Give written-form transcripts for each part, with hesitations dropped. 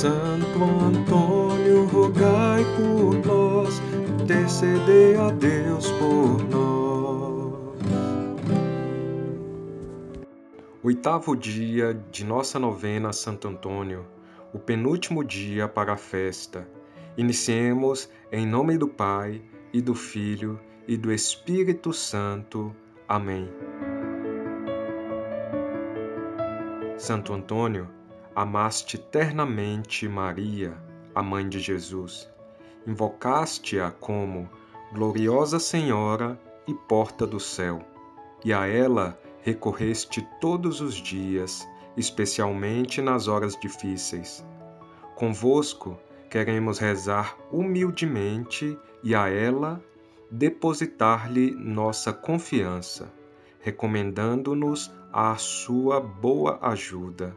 Santo Antônio, rogai por nós, intercedei a Deus por nós. Oitavo dia de nossa novena a Santo Antônio, o penúltimo dia para a festa. Iniciemos em nome do Pai, e do Filho, e do Espírito Santo. Amém. Santo Antônio, amaste ternamente Maria, a Mãe de Jesus. Invocaste-a como gloriosa Senhora e Porta do Céu, e a ela recorreste todos os dias, especialmente nas horas difíceis. Convosco queremos rezar humildemente e a ela depositar-lhe nossa confiança, recomendando-nos à sua boa ajuda.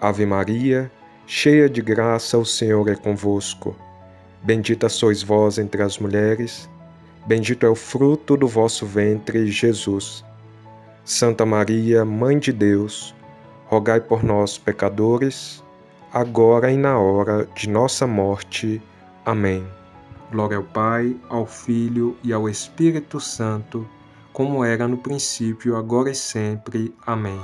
Ave Maria, cheia de graça, o Senhor é convosco. Bendita sois vós entre as mulheres, bendito é o fruto do vosso ventre, Jesus. Santa Maria, Mãe de Deus, rogai por nós, pecadores, agora e na hora de nossa morte. Amém. Glória ao Pai, ao Filho e ao Espírito Santo, como era no princípio, agora e sempre. Amém.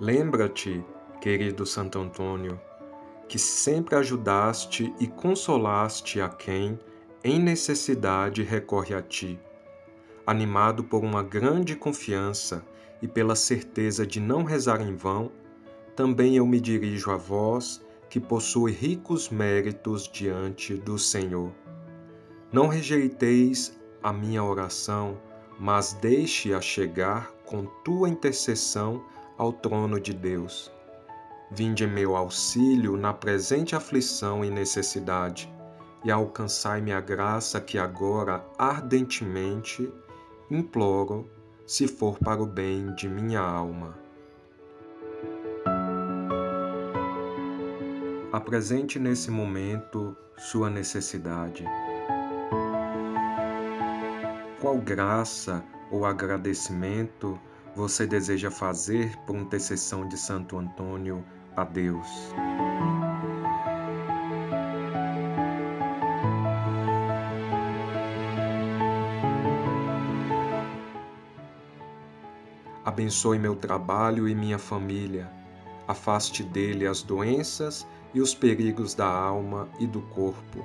Lembra-te, querido Santo Antônio, que sempre ajudaste e consolaste a quem, em necessidade, recorre a ti. Animado por uma grande confiança e pela certeza de não rezar em vão, também eu me dirijo a vós, que possui ricos méritos diante do Senhor. Não rejeiteis a minha oração, mas deixe-a chegar com tua intercessão ao trono de Deus. Vinde em meu auxílio na presente aflição e necessidade, e alcançai-me a graça que agora ardentemente imploro, se for para o bem de minha alma. Apresente nesse momento sua necessidade. Qual graça ou agradecimento você deseja fazer por intercessão de Santo Antônio a Deus? Abençoe meu trabalho e minha família. Afaste dele as doenças e os perigos da alma e do corpo.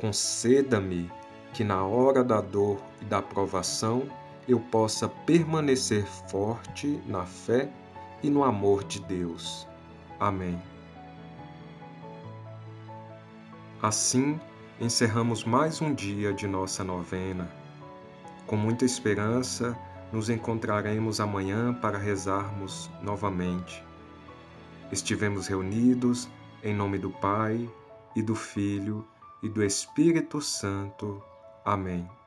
Conceda-me que na hora da dor e da provação eu possa permanecer forte na fé e no amor de Deus. Amém. Assim, encerramos mais um dia de nossa novena. Com muita esperança, nos encontraremos amanhã para rezarmos novamente. Estivemos reunidos em nome do Pai, e do Filho, e do Espírito Santo. Amém.